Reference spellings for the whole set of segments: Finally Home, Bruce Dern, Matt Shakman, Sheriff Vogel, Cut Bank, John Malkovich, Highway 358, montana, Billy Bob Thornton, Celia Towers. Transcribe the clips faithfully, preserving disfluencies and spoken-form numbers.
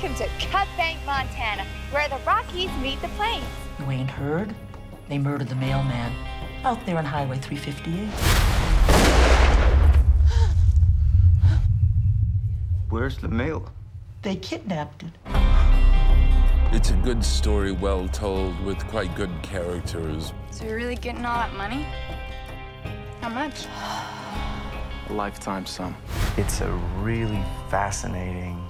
Welcome to Cut Bank, Montana, where the Rockies meet the plains. You ain't heard? They murdered the mailman out there on Highway three fifty-eight. Where's the mail? They kidnapped it. It's a good story, well told, with quite good characters. So you're really getting all that money? How much? A lifetime sum. It's a really fascinating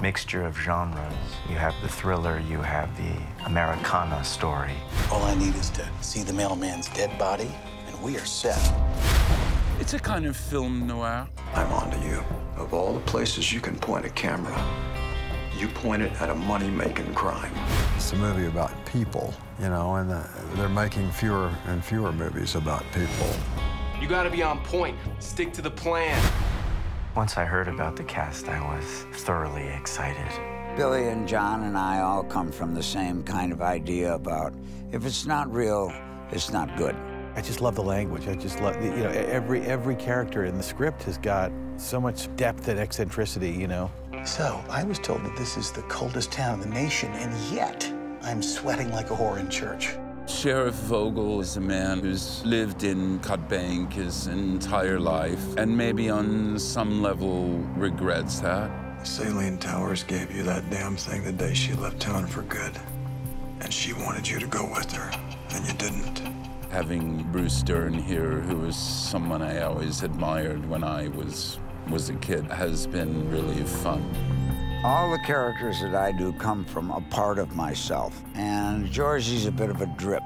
mixture of genres. You have the thriller, you have the Americana story. All I need is to see the mailman's dead body, and we are set. It's a kind of film noir. I'm on to you. Of all the places you can point a camera, you point it at a money-making crime. It's a movie about people, you know, and uh, they're making fewer and fewer movies about people. You gotta be on point. Stick to the plan. Once I heard about the cast, I was thoroughly excited. Billy and John and I all come from the same kind of idea about if it's not real, it's not good. I just love the language. I just love, you know, every every character in the script has got so much depth and eccentricity, you know. So I was told that this is the coldest town in the nation, and yet I'm sweating like a whore in church. Sheriff Vogel is a man who's lived in Cut Bank his entire life and maybe on some level regrets that. Celia Towers gave you that damn thing the day she left town for good, and she wanted you to go with her, and you didn't. Having Bruce Dern here, who was someone I always admired when I was, was a kid, has been really fun. All the characters that I do come from a part of myself, and Georgie's a bit of a drip.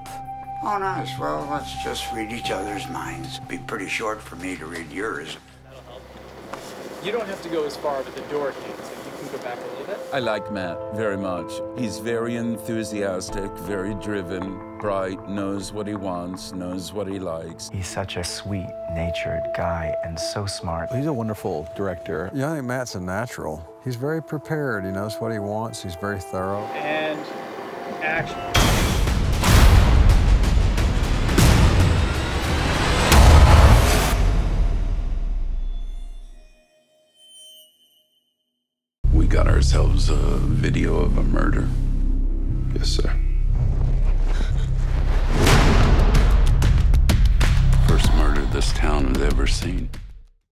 Oh, nice. Well, let's just read each other's minds. It'd be pretty short for me to read yours. That'll help. You don't have to go as far, but the door can't, so you can go back a little bit. I like Matt very much. He's very enthusiastic, very driven, bright, knows what he wants, knows what he likes. He's such a sweet-natured guy and so smart. He's a wonderful director. Yeah, I think Matt's a natural. He's very prepared. He knows what he wants. He's very thorough. And action. We got ourselves a video of a murder. Yes, sir. First murder this town has ever seen.